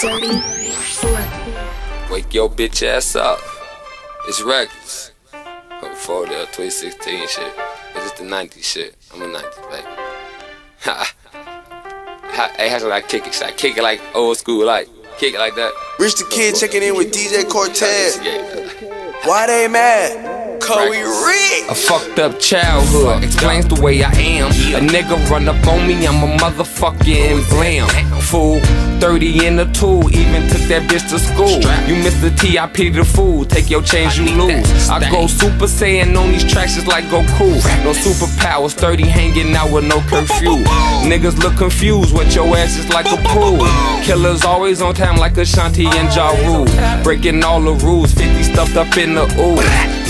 34. Wake your bitch ass up. It's records. I'm 40 or 2016 shit. It's just the 90s shit. I'm a 90s baby. Ha. Hey, how should I kick it? Should I kick it like old school, like kick it like that? Rich the Kid checking in with DJ Cortez. Why they mad? Cause we rich. A fucked up childhood explains the way I am. A nigga run up on me, I'm a motherfucking blam. Fool, 30 in the tool, even took that bitch to school. You missed the TIP the fool, take your change you lose. I go super saiyan on these tracks just like Goku. No superpowers, 30 hanging out with no curfew. Niggas look confused with your ass is like a pool. Killers always on time like Ashanti and Ja Rule. Breaking all the rules, 50 stuffed up in the ooh.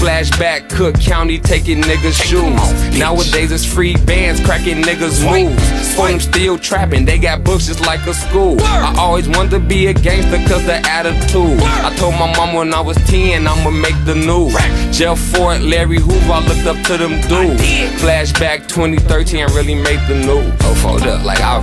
Flashback, Cook County taking niggas shoes. Nowadays it's free bands cracking niggas moves. For them still trapping, they got books just like a school. I always wanted to be a gangster cause the attitude. I told my mom when I was 10 I'ma make the news. Jeff Fort, Larry Hoover, I looked up to them dudes. Flashback 2013 really made the news. Oh, fold up like I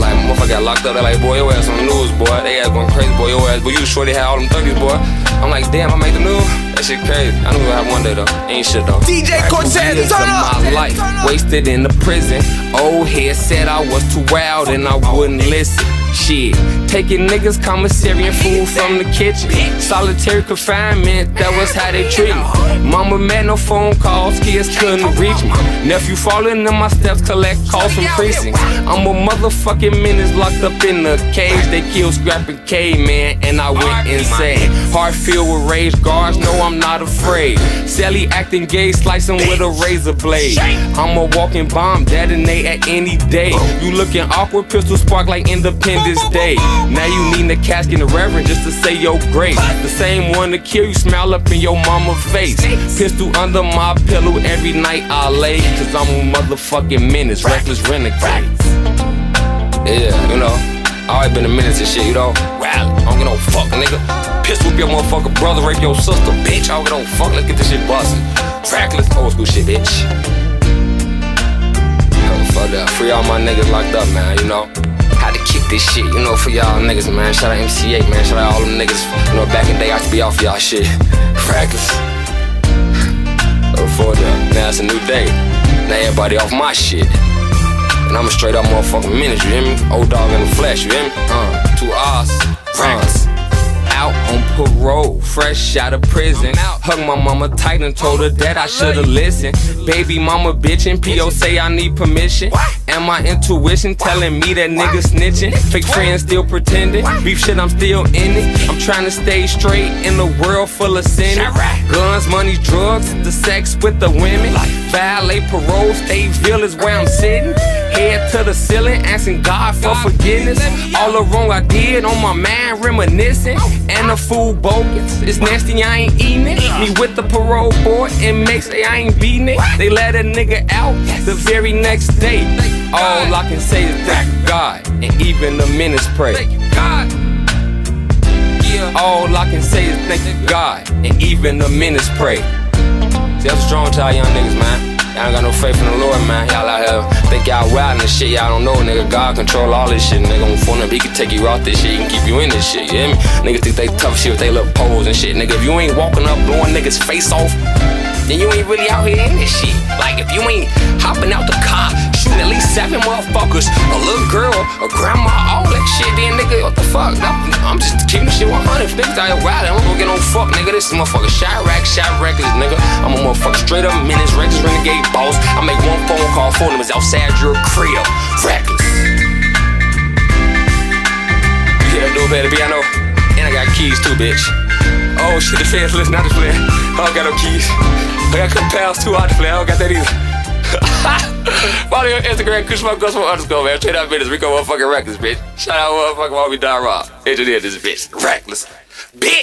like motherfucker got locked up, they like, boy, your ass on the news, boy. They ass going crazy, boy, your ass, boy, you sure they had all them 30s, boy. I'm like, damn, I made the news. That shit crazy. I knew I had one day though. Ain't shit though. DJ Cortez, turn up. My life wasted in the prison. Old head said I was too wild and I wouldn't listen. Shit, taking niggas commissary and food from the kitchen. Solitary confinement, that was how they treat me. Mama made no phone calls, kids couldn't reach me. Nephew falling in my steps, collect calls from precincts. I'm a motherfucking menace locked up in a cage. They killed Scrap and K-Man and I went insane. Heart filled with rage, guards no, I'm not afraid. Sally acting gay, slicing with a razor blade. I'm a walking bomb, detonate at any day. You looking awkward, pistol spark like independent this day. Now you need a casket and a reverend just to say your grace. The same one to kill you, smile up in your mama's face. Pistol under my pillow every night I lay. Cause I'm a motherfucking menace, reckless renegade. Yeah, you know, I always been a menace and shit, you know. Rally, I don't get no fuck, nigga. Pistol whip your motherfucking brother, rape your sister, bitch. I don't get no fuck, let's get this shit busted. Reckless old school shit, bitch. Fuck that, free all my niggas locked up, man, you know. How to kick this shit, you know, for y'all niggas, man. Shout out MCA, man. Shout out all them niggas. You know, back in the day, I used to be off y'all shit. Fracas. Before that, now it's a new day. Now everybody off my shit. And I'm a straight up motherfucking menace, you hear me? Old dog in the flesh, you hear me? 2 hours. Fracas. Out on parole, fresh out of prison. Hugged my mama tight and told her that I should've listened. Baby mama bitchin', P.O. say I need permission. And my intuition telling me that nigga snitching. Fake friends still pretending. Beef shit, I'm still in it. I'm trying to stay straight in a world full of sin. Guns, money, drugs, the sex with the women. Violate parole, Stateville is where I'm sitting. Head to the ceiling, asking God for forgiveness. All the wrong I did on my mind, reminiscing. And the food bogus, it's nasty, I ain't eating it. Me with the parole board, inmates say I ain't beating it. They let a nigga out the very next day. All I can say is thank God, and even the minutes pray. All I can say is thank God, and even the minutes pray. See, that's strong to our young niggas, man. Y'all ain't got no faith in the Lord, man. Y'all out here think y'all wild and shit. Y'all don't know, nigga. God control all this shit. Nigga, on phone up, he can take you out this shit. He can keep you in this shit, you hear me? Niggas think they tough shit with they little poles and shit. Nigga, if you ain't walking up blowing niggas face off, then you ain't really out here in this shit. Like, if you ain't hopping out the car, shooting at least 7 motherfuckers, a little girl, a grandma, all that shit, then nigga, what the fuck? I'm just keeping this shit 100. If niggas out here riding, I'm gonna get no fuck, nigga. This is motherfucker shot reckless, nigga. I'm a motherfucker straight up menace, reckless renegade boss. I make one phone call for them, it's outside your crib. Reckless. You hear that dude, baby, I know. And I got keys too, bitch. Oh shit, the fans listen, I just play. I don't got no keys. I got a couple pounds too, I just play. I don't got that either. Follow me on Instagram, Kushmuk-gust-mo-underscore, man. Straight out, bitch. We go motherfucking reckless, bitch. Shout out, motherfucking, while we die raw. Engineer this bitch. Reckless. Bitch.